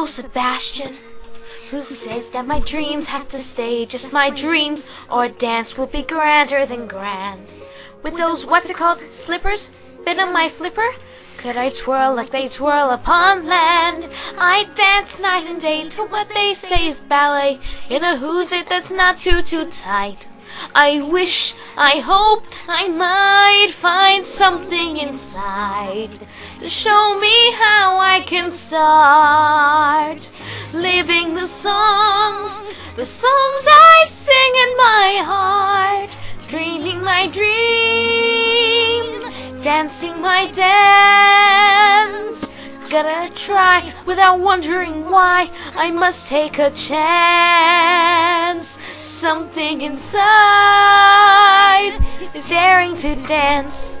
Oh, Sebastian, who says that my dreams have to stay just my dreams, or a dance will be grander than grand? With those, what's it called, slippers, bit of my flipper, could I twirl like they twirl upon land? I dance night and day to what they say is ballet, in a who's it that's not too tight. I wish, I hope, I might find something inside to show me how I can start living the songs I sing in my heart, dreaming my dream, dancing my dance. Gotta try without wondering why, I must take a chance. Something inside is daring to dance.